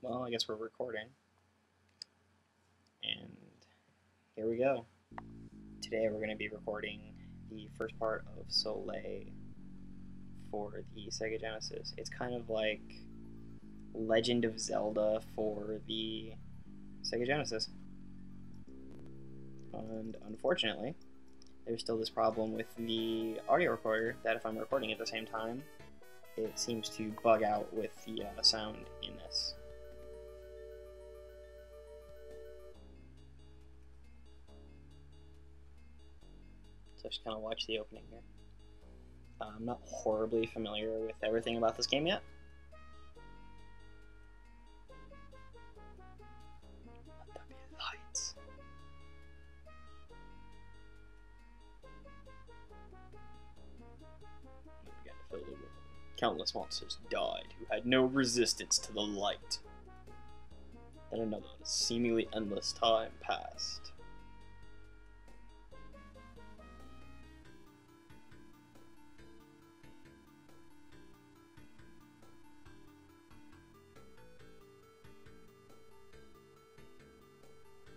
Well, I guess we're recording. And here we go. Today we're going to be recording the first part of Soleil for the SEGA Genesis. It's kind of like Legend of Zelda for the SEGA Genesis. And unfortunately, there's still this problem with the audio recorder that if I'm recording at the same time, it seems to bug out with the sound in this. So just kind of watch the opening here. I'm not horribly familiar with everything about this game yet. Let there be lights. We got to fill it with countless monsters died who had no resistance to the light. Then another seemingly endless time passed.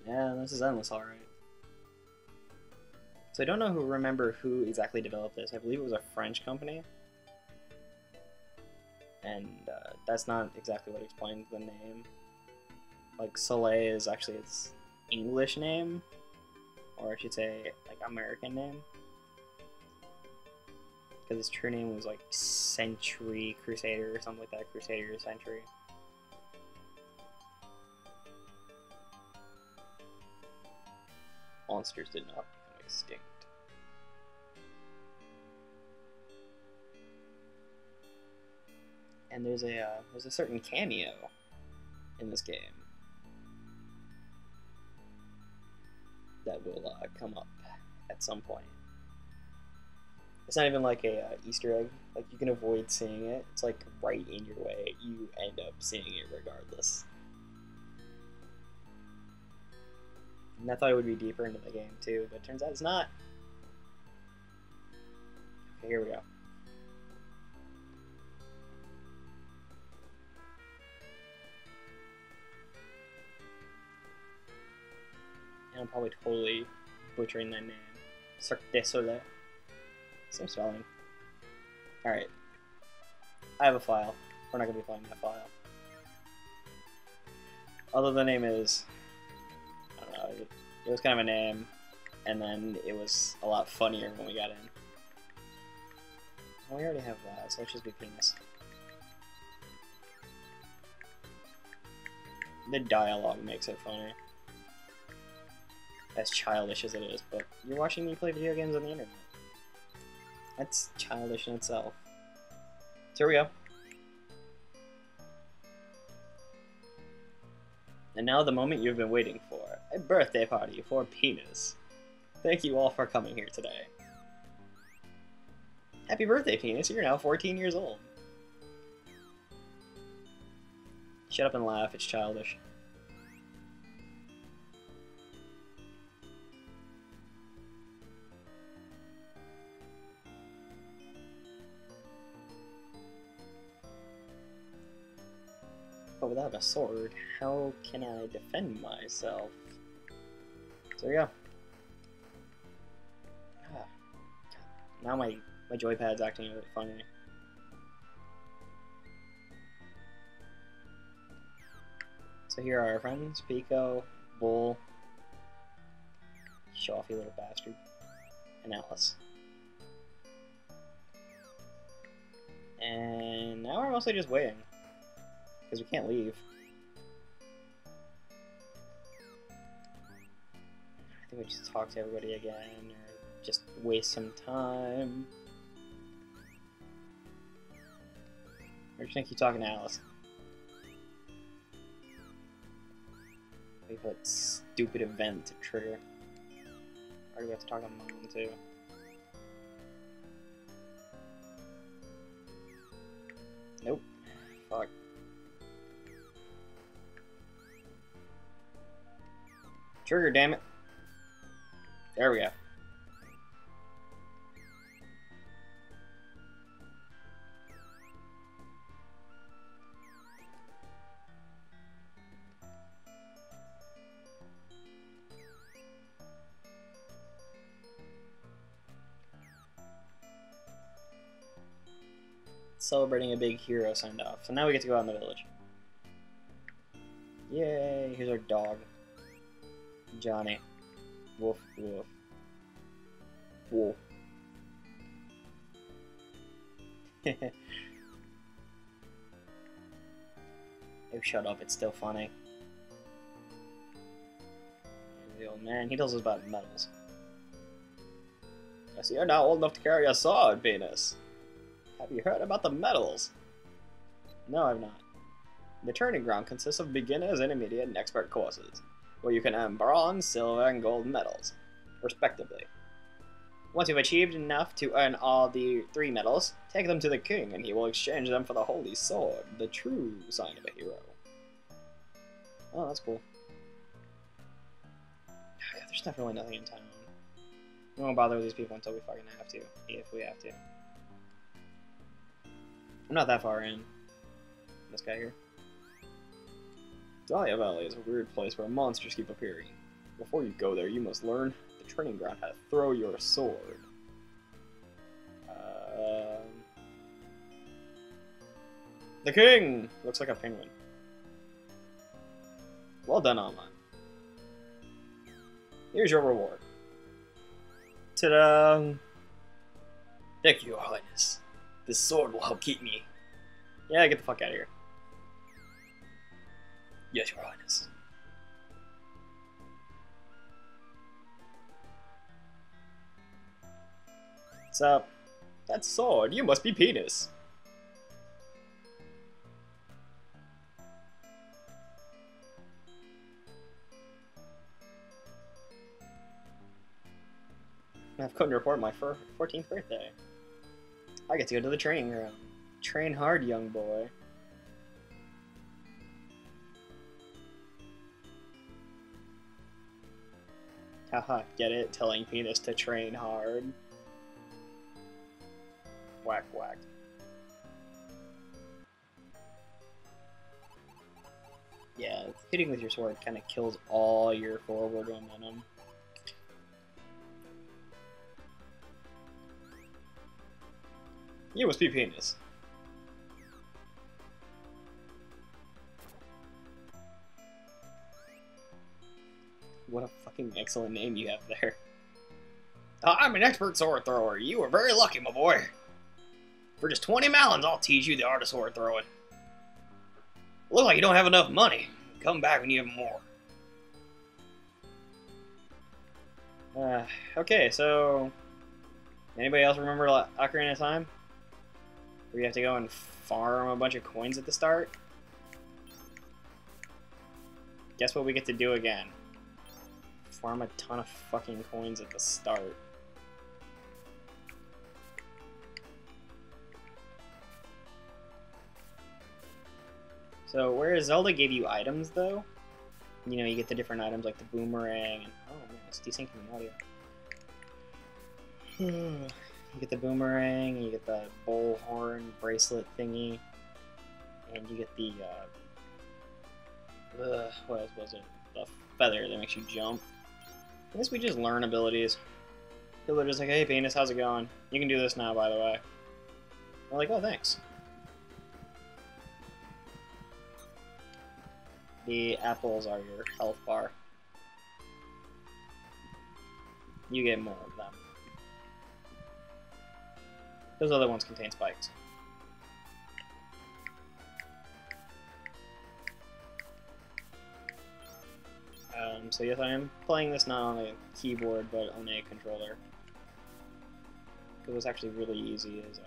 Yeah, this is endless, alright. So I don't know who exactly developed this. I believe it was a French company. And that's not exactly what explains the name. Like, Soleil is actually its English name. Or I should say, like, American name. Because its true name was, like, Century Crusader or something like that. Crusader Century. Monsters did not become extinct. And there's a certain cameo in this game that will come up at some point. It's not even like a Easter egg. Like, you can avoid seeing it. It's like right in your way. You end up seeing it regardless. And I thought it would be deeper into the game too, but it turns out it's not. Okay, here we go. And I'm probably totally butchering that name. Cirque du Soleil. Same spelling. Alright. I have a file. We're not going to be playing that file. Although the name is... it was kind of a name, and then it was a lot funnier when we got in. Well, we already have that, so let's just be penis. The dialogue makes it funny. As childish as it is, but you're watching me play video games on the internet. That's childish in itself. So here we go. And now the moment you've been waiting for, a birthday party for Penis. Thank you all for coming here today. Happy birthday, Penis, you're now 14 years old. Shut up and laugh, it's childish. But without a sword, how can I defend myself? So there you go. Ah, now my joypad's acting a bit funny. So here are our friends, Pico, Bull, Shoffy little bastard, and Alice. And now we're mostly just waiting. Because we can't leave. I think we just talk to everybody again, or just waste some time. We're just gonna keep talking to Alice. Wait for that stupid event to trigger. Or do we have to talk to Mom too? Nope. Fuck. Trigger, damn it. There we go. celebrating a big hero send off. So now we get to go out in the village. Yay, here's our dog. Johnny. Woof, woof. Woof. Oh, shut up, it's still funny. Here's the old man, he tells us about medals. I see you're not old enough to carry a sword, Venus. Have you heard about the medals? No, I've not. The training ground consists of beginners, intermediate, and expert courses, where you can earn bronze, silver, and gold medals, respectively. Once you've achieved enough to earn all the 3 medals, take them to the king and he will exchange them for the holy sword, the true sign of a hero. Oh, that's cool. Oh, God, there's definitely nothing in town. We won't bother with these people until we fucking have to, if we have to. I'm not that far in. This guy here. Dahlia Valley is a weird place where monsters keep appearing. Before you go there, you must learn the training ground how to throw your sword. The king! Looks like a penguin. Well done, Alma. Here's your reward. Ta-da! Thank you, Your Highness. This sword will help keep me. Yeah, get the fuck out of here. Yes, Your Highness. What's up? That sword, you must be Penis. I've come to report my 14th birthday. I get to go to the training ground. Train hard, young boy. Haha, get it? Telling Penis to train hard. Whack, whack. Yeah, hitting with your sword kind of kills all your forward momentum. You must be Penis. What a fucking excellent name you have there. I'm an expert sword thrower. You were very lucky, my boy. For just 20 melons, I'll teach you the art of sword throwing. Look like you don't have enough money. Come back when you have more. Okay, so... Anybody else remember Ocarina of Time? Where you have to go and farm a bunch of coins at the start? Guess what we get to do again? Farm a ton of fucking coins at the start. So whereas Zelda gave you items though, you know, you get the different items like the boomerang and oh man, it's desyncing the audio. You get the boomerang, you get the bull horn bracelet thingy, and you get the what else was it? The feather that makes you jump. I guess we just learn abilities. People are just like, hey Penis, how's it going? You can do this now, by the way. We're like, oh thanks. The apples are your health bar. You get more of them. Those other ones contain spikes. So yes, I am playing this not on a keyboard, but on a controller. Because what's actually really easy is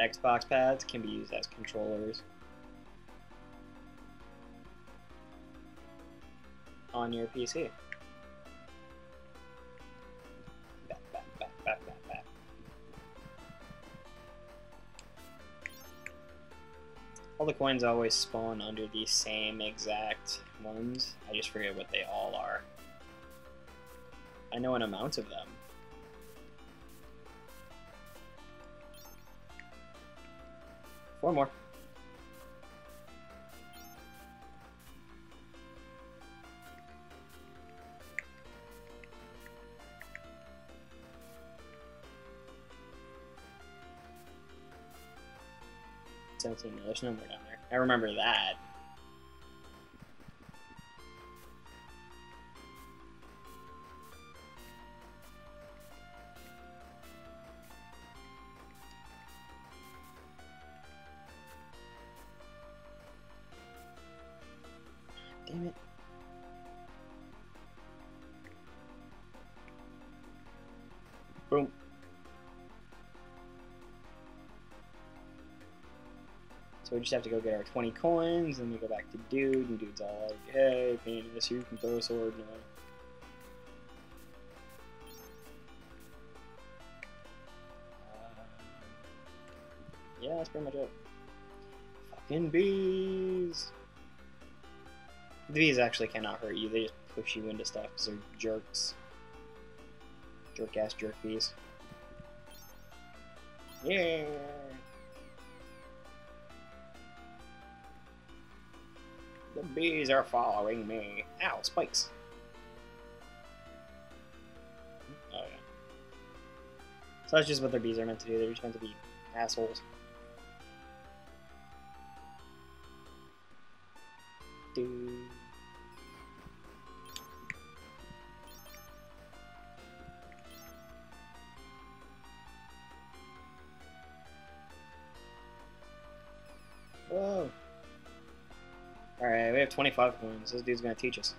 Xbox pads can be used as controllers on your PC. Back, back, back, back, back, back. All the coins always spawn under the same exact ones. I just forget what they all are. I know an amount of them. Four more. sense anymore. There's no more down there. I remember that. Damn it. Boom. So we just have to go get our 20 coins, and we go back to Dude, and Dude's all like, hey, if you need this, you can throw a sword, you know. Yeah, that's pretty much it. Fucking bees! The bees actually cannot hurt you, they just push you into stuff, because they're jerks. Jerk-ass jerk bees. Yeah! The bees are following me. Ow, spikes. Oh, yeah. So that's just what their bees are meant to do. They're just meant to be assholes. Dude. Whoa. Alright, we have 25 coins. This dude's gonna teach us.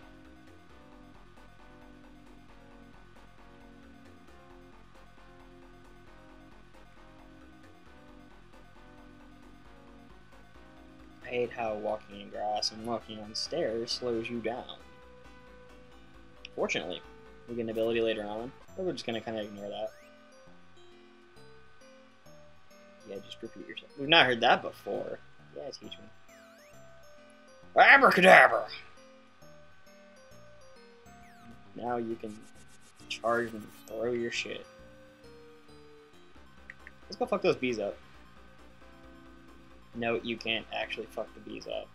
I hate how walking in grass and walking on stairs slows you down. Fortunately, we get an ability later on, but we're just gonna kinda ignore that. Yeah, just repeat yourself. We've not heard that before. Yeah, teach me. Abracadabra! Now you can charge and throw your shit. Let's go fuck those bees up. No, you can't actually fuck the bees up.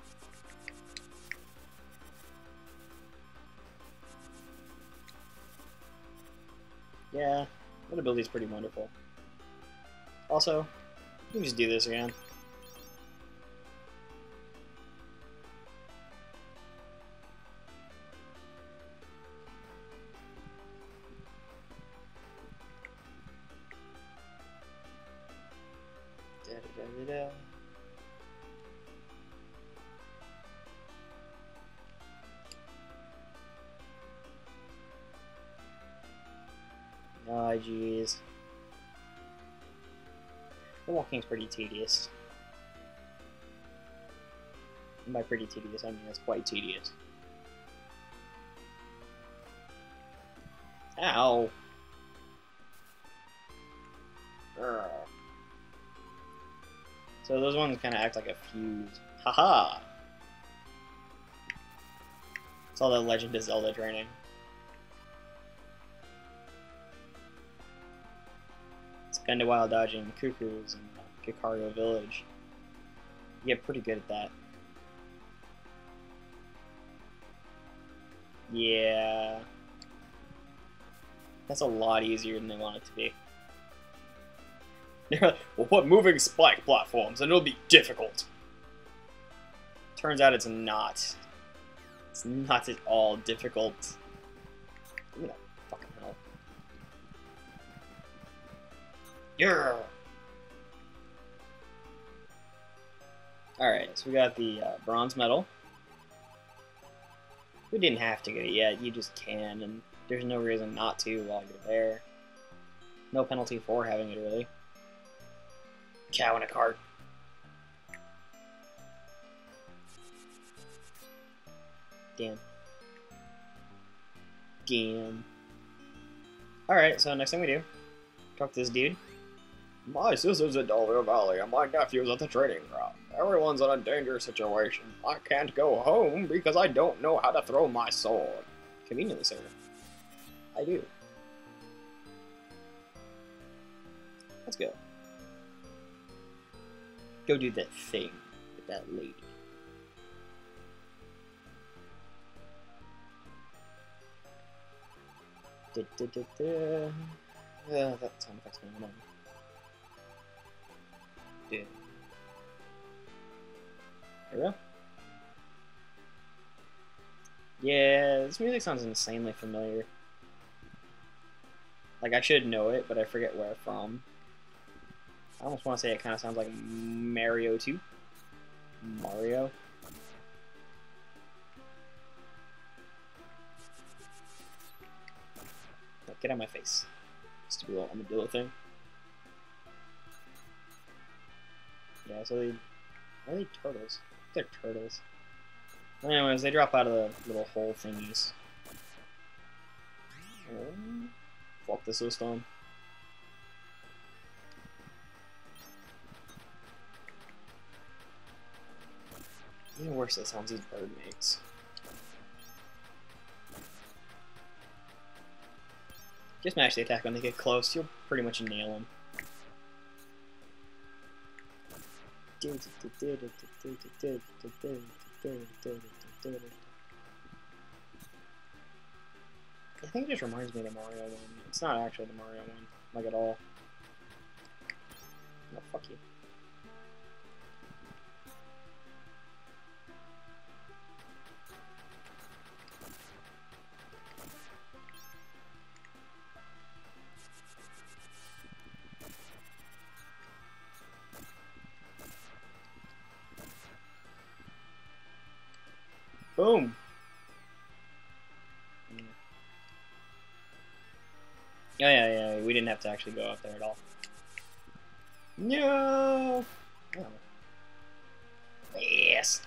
Yeah, that ability's pretty wonderful. Also, let me just do this again. Oh, jeez. The walking's pretty tedious. And by pretty tedious, I mean it's quite tedious. Ow! Urgh. So those ones kind of act like a fuse. Haha! It's all that Legend of Zelda training. Spend a while dodging cuckoos in Kikario Village. You get pretty good at that. Yeah. That's a lot easier than they want it to be. They're like, we'll put moving spike platforms and it'll be difficult. Turns out it's not. It's not at all difficult. You know. Yeah. Alright, so we got the bronze medal. We didn't have to get it yet, you just can, and there's no reason not to while you're there. No penalty for having it, really. Cow in a cart. Damn. Damn. Alright, so next thing we do, talk to this dude. My sister's at Dahlia Valley, and my nephew's at the trading ground. Everyone's in a dangerous situation. I can't go home because I don't know how to throw my sword. Conveniently, sir. I do. Let's go. Go do that thing with that lady. Da-da-da-da. Yeah, that sound affects me. Dude. Hello? Yeah, this music sounds insanely familiar. Like, I should know it, but I forget where from. I almost want to say it kind of sounds like Mario 2. Mario. Look, get out of my face. Just a little armadillo thing. Yeah, so they... Are they turtles? They're turtles. Anyways, they drop out of the little hole thingies. Fuck, this was fun. Even worse, that sounds as bird makes. Just mash the attack when they get close. You'll pretty much nail them. I think it just reminds me of the Mario one. It's not actually the Mario one, like at all. No, fuck you. Boom! Yeah. Yeah, we didn't have to actually go up there at all. No! Oh. Yes!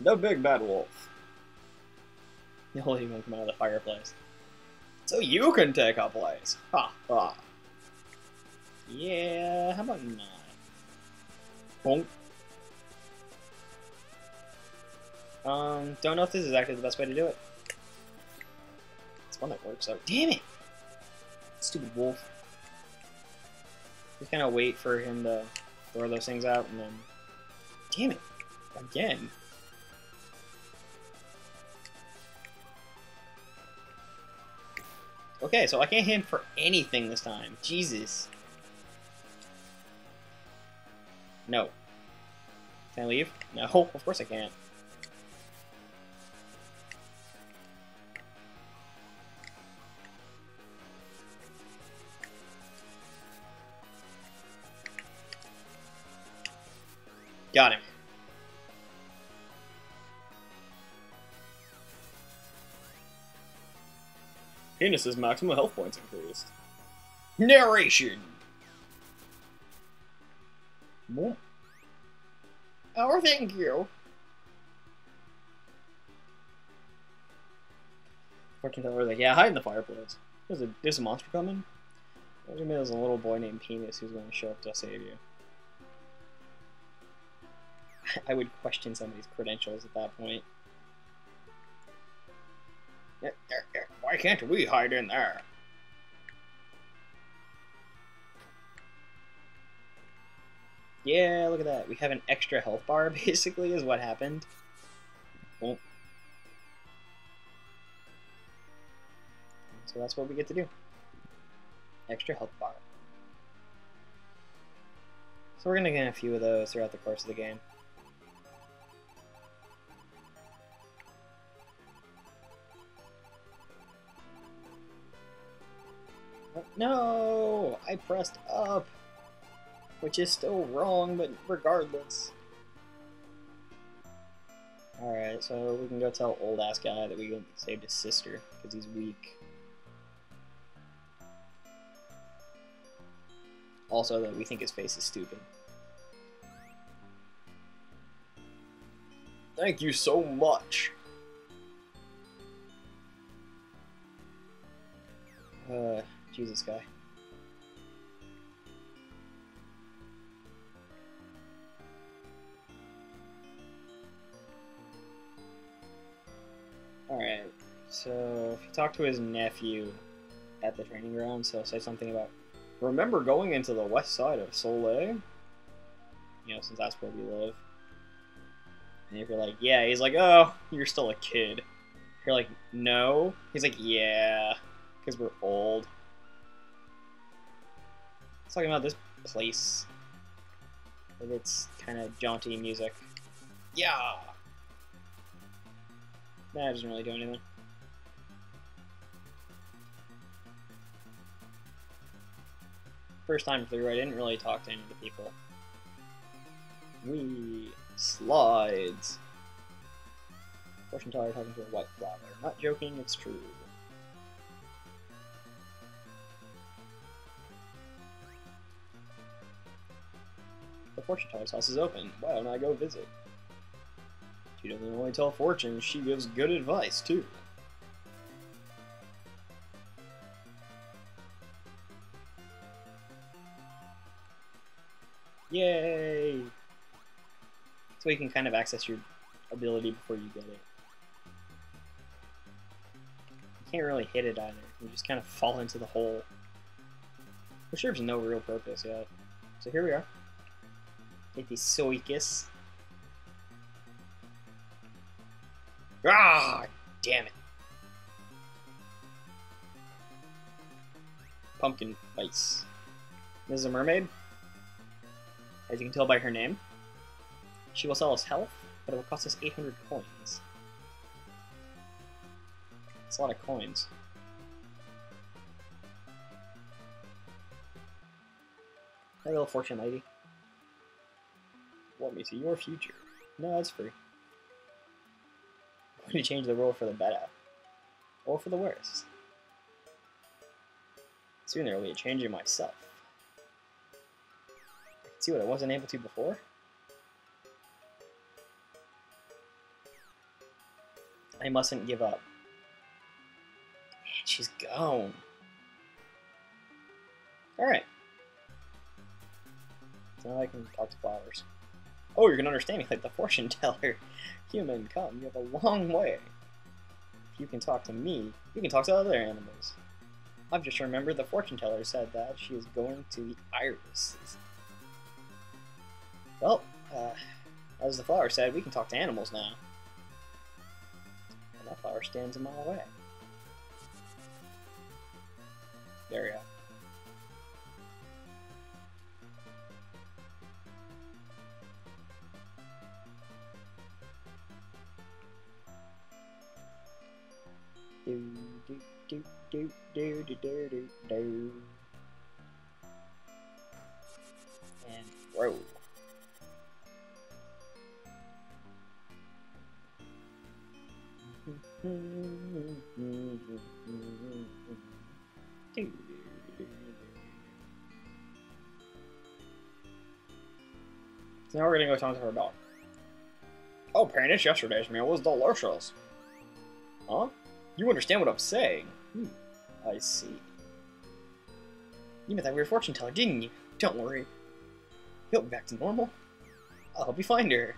The big bad wolf. He'll even come out of the fireplace. So you can take our place! Ha ha! Yeah, how about not? Bonk. Don't know if this is actually the best way to do it. It's one that works out. Damn it! Stupid wolf. Just kind of wait for him to throw those things out and then... Damn it! Again! Okay, so I can't hit him for anything this time. Jesus. No. Can I leave? No, of course I can't. Got him. Penis's maximum health points increased. Narration! More. Oh, thank you. 14th hour, like, yeah, hide in the fireplace. There's a monster coming? There's a little boy named Penis who's going to show up to save you. I would question somebody's credentials at that point. Why can't we hide in there? Yeah, look at that. We have an extra health bar, basically, is what happened. Cool. So that's what we get to do. Extra health bar. So we're gonna get a few of those throughout the course of the game. No! I pressed up! Which is still wrong, but regardless. Alright, so we can go tell old ass guy that we saved his sister, because he's weak. Also, that we think his face is stupid. Thank you so much! Jesus guy. Alright, so if you talk to his nephew at the training grounds, he'll say something about, remember going into the west side of Soleil? You know, since that's where we live. And if you're like, yeah, he's like, oh, you're still a kid. If you're like, no? He's like, yeah, because we're old. Talking about this place. with its kind of jaunty music. Yeah! That doesn't really do anything. First time through, I didn't really talk to any of the people. Wee! Slides! Fortune teller talking to a white flower. Not joking, it's true. The fortune teller's house is open. Why don't I go visit? She doesn't only tell fortunes, she gives good advice, too. Yay! So you can kind of access your ability before you get it. You can't really hit it either. You just kind of fall into the hole. Which serves no real purpose yet. So here we are. Get the Soicus. Ah! Damn it! Pumpkin Spice. This is a mermaid. As you can tell by her name, she will sell us health, but it will cost us 800 coins. That's a lot of coins. Hey, little fortune lady. Want me to see your future? No, that's free. I'm going to change the world for the better, or for the worse. Soon there will be a change in myself. See what I wasn't able to before? I mustn't give up. Man, she's gone. Alright. So now I can talk to flowers. Oh, you're gonna understand me like the fortune teller. Human, come, you have a long way. If you can talk to me, you can talk to other animals. I've just remembered the fortune teller said that she is going to the irises. Well, as the flower said, we can talk to animals now. And that flower stands a mile away. There we go. Do, do, do, do, do, do, do, do, do. And throw. So now we're gonna go talk to her dog. Oh, Paris, yesterday's meal was delicious. Huh? You understand what I'm saying? Hmm. I see. You meant that we were fortune teller, didn't you? Don't worry. He'll be back to normal. I'll help you find her.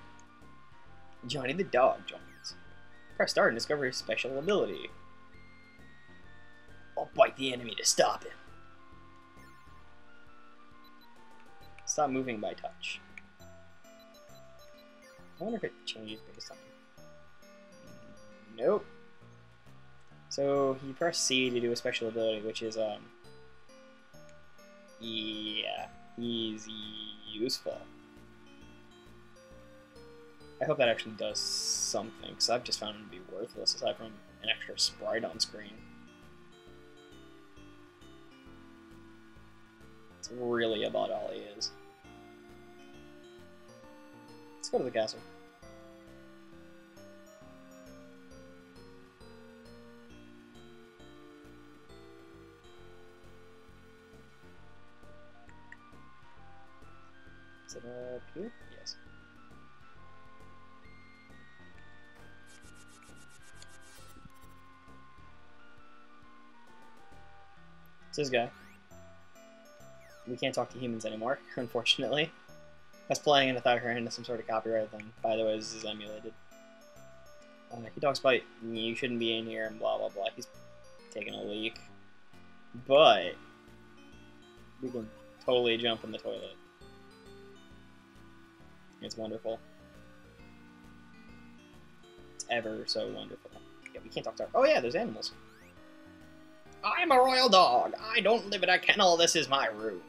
Johnny the dog joins. Press start and discover his special ability. I'll bite the enemy to stop him. Stop moving by touch. I wonder if it changes based on... Nope. So you press C to do a special ability, which is, yeah, he's useful. I hope that actually does something, because I've just found him to be worthless, aside from an extra sprite on screen. It's really about all he is. Let's go to the castle. Is it up here? Yes. It's this guy. We can't talk to humans anymore, unfortunately. I was playing and I thought I ran into some sort of copyright thing. By the way, this is emulated. He talks about you shouldn't be in here and blah blah blah. He's taking a leak. But we can totally jump in the toilet. It's wonderful. It's ever so wonderful. Yeah, we can't talk to our... Oh yeah, there's animals. I'm a royal dog. I don't live in a kennel. This is my room.